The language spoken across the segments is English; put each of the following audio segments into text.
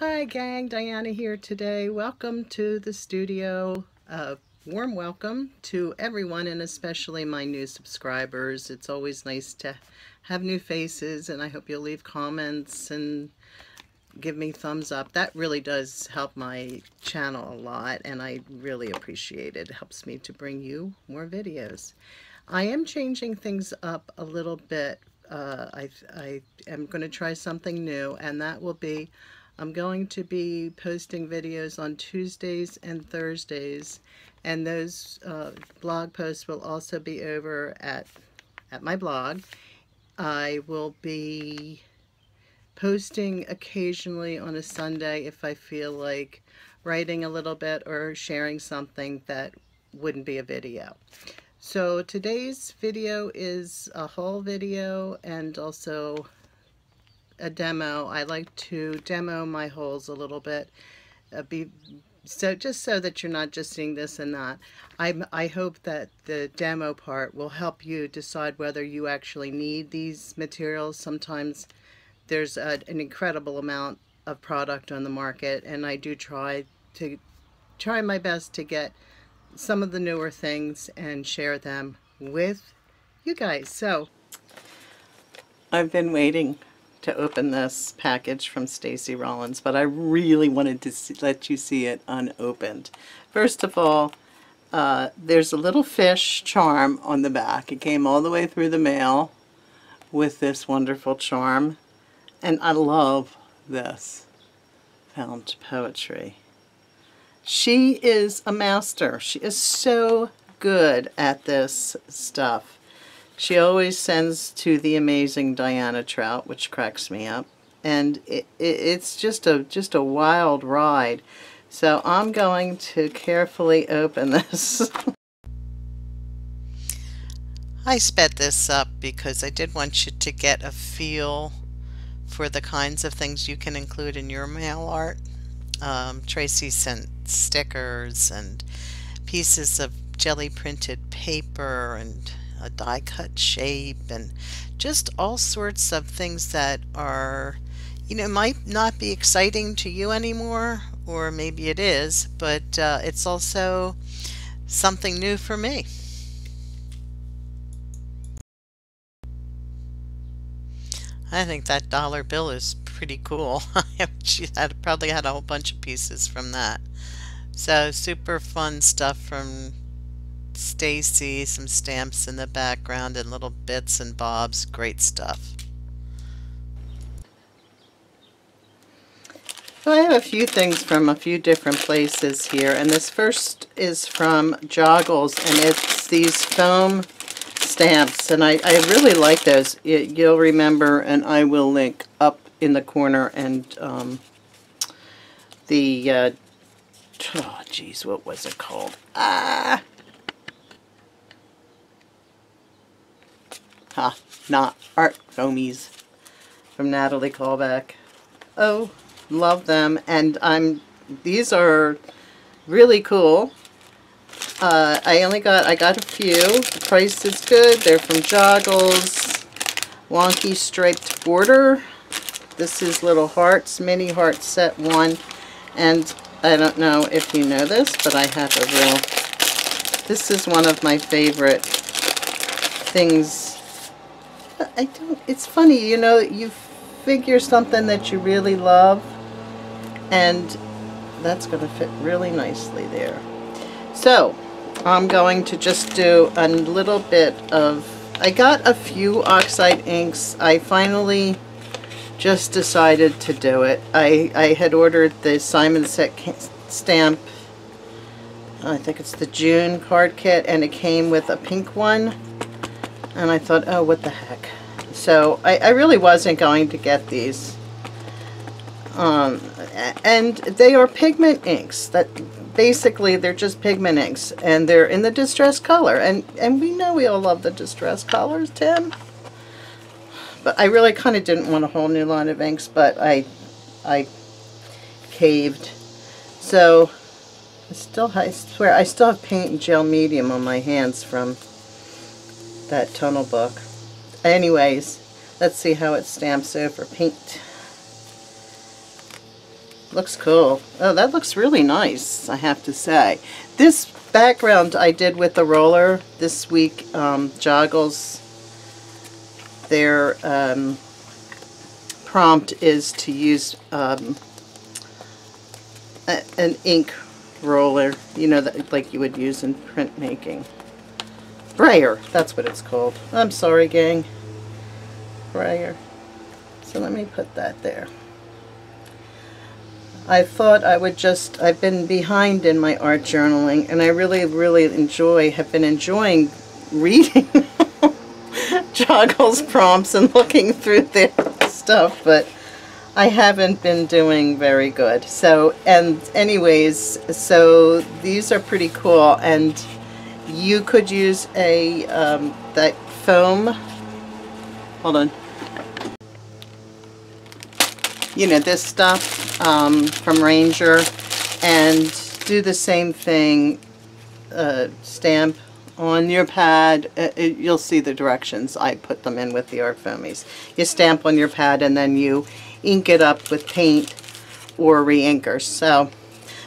Hi gang, Diana here today. Welcome to the studio. A warm welcome to everyone and especially my new subscribers. It's always nice to have new faces and I hope you'll leave comments and give me thumbs up. That really does help my channel a lot and I really appreciate it. It helps me to bring you more videos. I am changing things up a little bit. I am going to try something new, and that will be I'm going to be posting videos on Tuesdays and Thursdays, and those blog posts will also be over at my blog. I will be posting occasionally on a Sunday if I feel like writing a little bit or sharing something that wouldn't be a video. So today's video is a haul video and also a demo. I like to demo my hauls a little bit, so that you're not just seeing this and that. I hope that the demo part will help you decide whether you actually need these materials. Sometimes there's an incredible amount of product on the market, and I do try my best to get some of the newer things and share them with you guys. So I've been waiting to open this package from Stacy Rollins, but I really wanted to let you see it unopened. First of all, there's a little fish charm on the back. It came all the way through the mail with this wonderful charm, and I love this found poetry. She is a master. She is so good at this stuff. She always sends to the amazing Diana Trout, which cracks me up. And it's just a wild ride. So I'm going to carefully open this. I sped this up because I did want you to get a feel for the kinds of things you can include in your mail art. Tracy sent stickers and pieces of jelly printed paper and a die cut shape and just all sorts of things that are, you know, might not be exciting to you anymore, or maybe it is, but it's also something new for me. I think that dollar bill is pretty cool. She probably had a whole bunch of pieces from that. So super fun stuff from Stacy, some stamps in the background and little bits and bobs. Great stuff. So I have a few things from a few different places here, and this first is from Joggles, and it's these foam stamps, and I really like those. You'll remember, and I will link up in the corner, and oh geez, what was it called? Not Art Foamies from Natalie Kalbeck. Oh, love them. And these are really cool. I got a few. The price is good. They're from Joggles. Wonky striped border. This is little hearts, mini heart set one. And I don't know if you know this, but I have a real... This is one of my favorite things. I don't... It's funny, you know, you figure something that you really love, and that's going to fit really nicely there. So, I'm going to just do a little bit of... I got a few oxide inks. I finally just decided to do it. I had ordered the Simon Says stamp, I think it's the June card kit, and it came with a pink one, and I thought, oh, what the heck. So I really wasn't going to get these, and they are pigment inks. That basically they're just pigment inks, and they're in the distress color, and we know we all love the distress colors, Tim. But I really kind of didn't want a whole new line of inks, but I caved. So I swear I still have paint and gel medium on my hands from that tunnel book. Anyways, let's see how it stamps over paint. Looks cool. Oh, that looks really nice, I have to say. This background I did with the roller this week. Joggles, their prompt is to use an ink roller, you know, that, like you would use in printmaking. Brayer, that's what it's called. I'm sorry, gang. Brayer. So let me put that there. I thought I would just, I've been behind in my art journaling, and I really have been enjoying reading Joggles prompts and looking through their stuff, but I haven't been doing very good. So, and anyways, so these are pretty cool, and you could use a, that foam, hold on, you know, this stuff from Ranger, and do the same thing, stamp on your pad. You'll see the directions. I put them in with the Art Foamies. You stamp on your pad and then you ink it up with paint or re-inker. So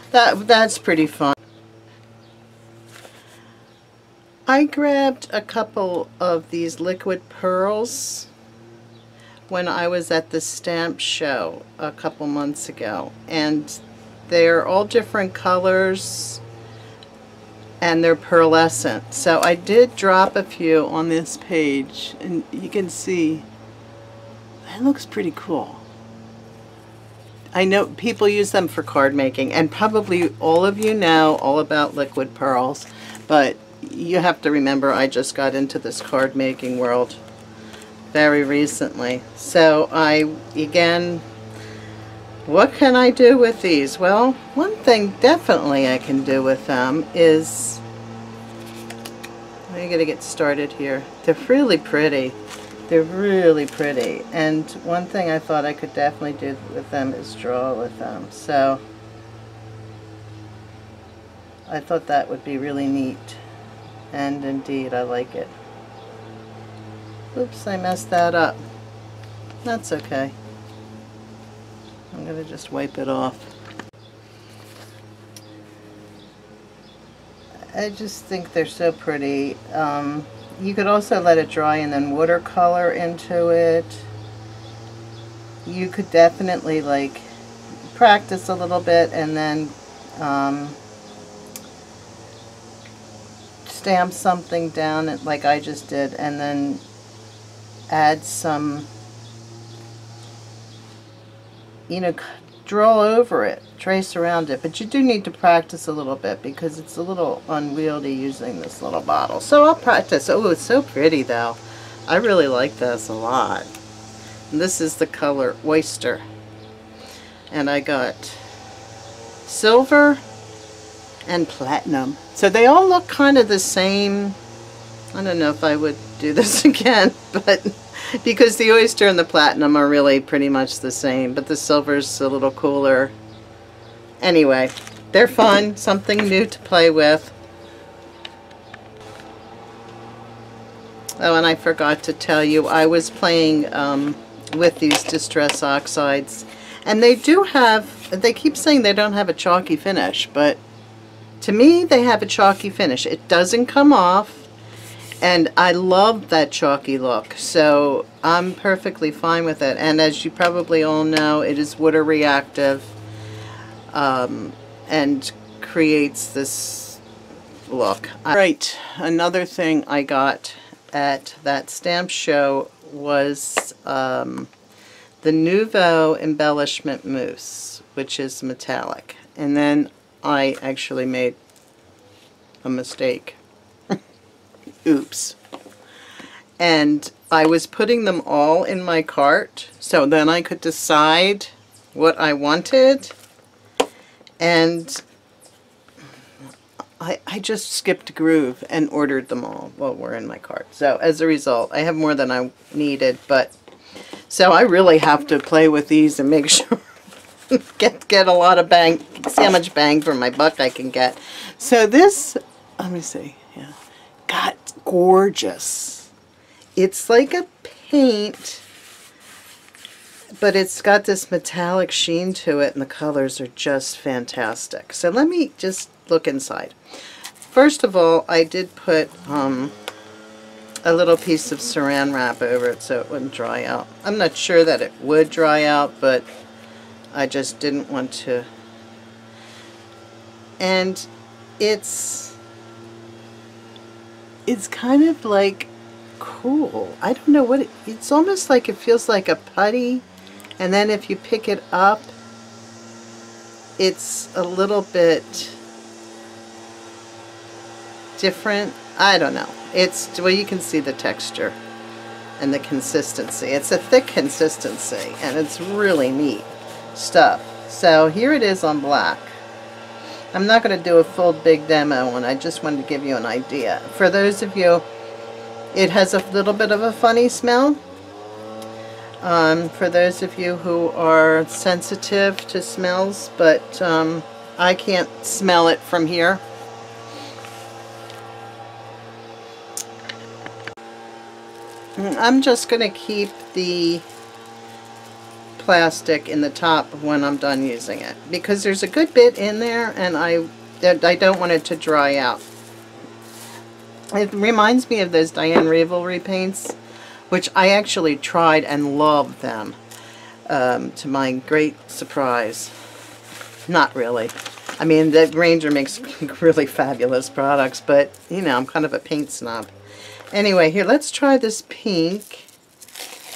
that's pretty fun. I grabbed a couple of these Liquid Pearls when I was at the stamp show a couple months ago, and they're all different colors and they're pearlescent. So I did drop a few on this page, and you can see that looks pretty cool. I know people use them for card making, and probably all of you know all about Liquid Pearls, but you have to remember I just got into this card making world very recently. So I, again, what can I do with these? Well, one thing definitely I can do with them is, I'm gonna get started here. They're really pretty. They're really pretty. And one thing I thought I could definitely do with them is draw with them. So I thought that would be really neat. And indeed, I like it. Oops, I messed that up. That's okay. I'm going to just wipe it off. I just think they're so pretty. You could also let it dry and then watercolor into it. You could definitely like practice a little bit and then stamp something down like I just did, and then add some, you know, draw over it, trace around it, but you do need to practice a little bit because it's a little unwieldy using this little bottle. So I'll practice. Oh, it's so pretty though. I really like this a lot. And this is the color Oyster, and I got silver and platinum. So they all look kind of the same. I don't know if I would do this again, but because the Oyster and the platinum are really pretty much the same, but the silver's a little cooler. Anyway, they're fun, something new to play with. Oh, and I forgot to tell you, I was playing with these Distress Oxides, and they do have, they keep saying they don't have a chalky finish, but to me they have a chalky finish. It doesn't come off. And I love that chalky look, so I'm perfectly fine with it. And as you probably all know, it is water reactive, and creates this look. All right, another thing I got at that stamp show was the Nuvo Embellishment Mousse, which is metallic. And then I actually made a mistake. Oops. And I was putting them all in my cart, so then I could decide what I wanted, and I just skipped groove and ordered them all while we're in my cart. So as a result, I have more than I needed, but so I really have to play with these and make sure get a lot of bang, see how much bang for my buck I can get. So this, let me see, yeah. God, gorgeous. It's like a paint but it's got this metallic sheen to it, and the colors are just fantastic. So let me just look inside. First of all, I did put a little piece of saran wrap over it so it wouldn't dry out. I'm not sure that it would dry out, but I just didn't want to. And it's kind of like cool. I don't know what it's almost like. It feels like a putty, and then if you pick it up, it's a little bit different. I don't know. It's, well, you can see the texture and the consistency. It's a thick consistency, and it's really neat stuff. So here it is on black. I'm not going to do a full big demo, and I just wanted to give you an idea. For those of you, it has a little bit of a funny smell. For those of you who are sensitive to smells, but I can't smell it from here. I'm just going to keep the plastic in the top when I'm done using it, because there's a good bit in there, and I don't want it to dry out. It reminds me of those Diane Ravelry paints, which I actually tried and loved them, to my great surprise. Not really. I mean, that Ranger makes really fabulous products, but, you know, I'm kind of a paint snob. Anyway, here, let's try this pink,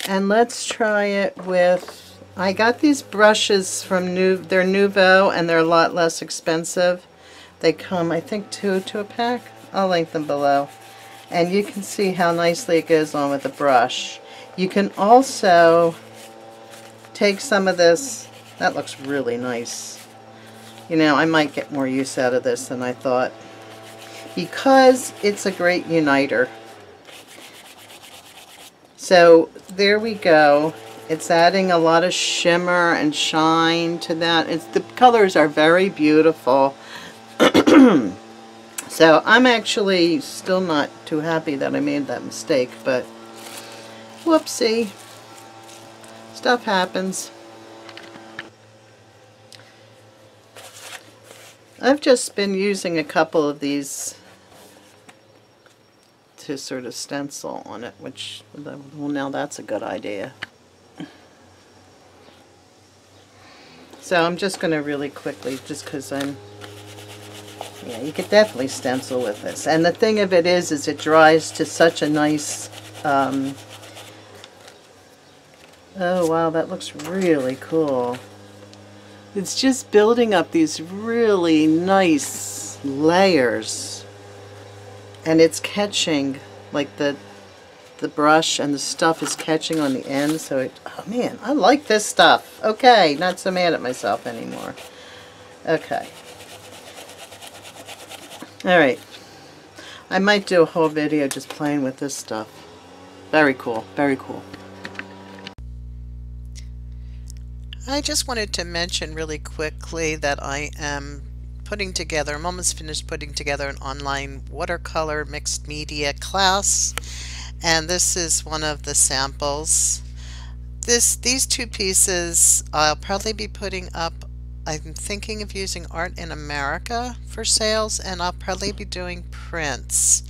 and let's try it with... I got these brushes from Nuvo, and they're a lot less expensive. They come, I think, two to a pack. I'll link them below. And you can see how nicely it goes on with the brush. You can also take some of this. That looks really nice. You know, I might get more use out of this than I thought, because it's a great uniter. So there we go. It's adding a lot of shimmer and shine to that. It's, the colors are very beautiful. So I'm actually still not too happy that I made that mistake, but whoopsie, stuff happens. I've just been using a couple of these to sort of stencil on it, which, well, now that's a good idea. So I'm just going to really quickly, just because I'm... Yeah, you could definitely stencil with this. And the thing of it is it dries to such a nice... oh, wow, that looks really cool. It's just building up these really nice layers. And it's catching, like the brush and the stuff is catching on the end. So it, oh man, I like this stuff. Okay, not so mad at myself anymore. Okay. Alright, I might do a whole video just playing with this stuff. Very cool, very cool. I just wanted to mention really quickly that I am putting together, I'm almost finished putting together an online watercolor mixed media class, and this is one of the samples. These two pieces I'll probably be putting up. I'm thinking of using Art in America for sales, and I'll probably be doing prints.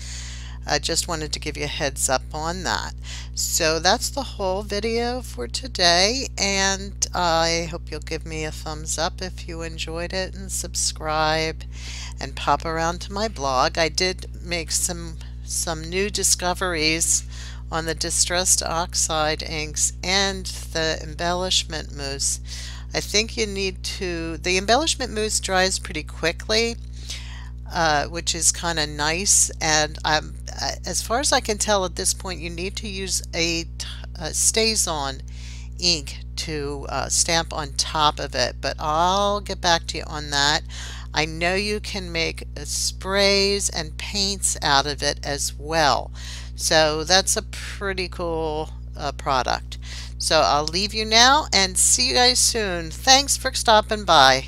I just wanted to give you a heads up on that. So that's the whole video for today, and I hope you'll give me a thumbs up if you enjoyed it, and subscribe and pop around to my blog. I did make some new discoveries on the Distress Oxide inks and the Embellishment Mousse. I think you need to, the Embellishment Mousse dries pretty quickly, which is kind of nice, and as far as I can tell at this point, you need to use a Stazon ink to stamp on top of it, but I'll get back to you on that. I know you can make sprays and paints out of it as well, so that's a pretty cool product. So I'll leave you now and see you guys soon. Thanks for stopping by.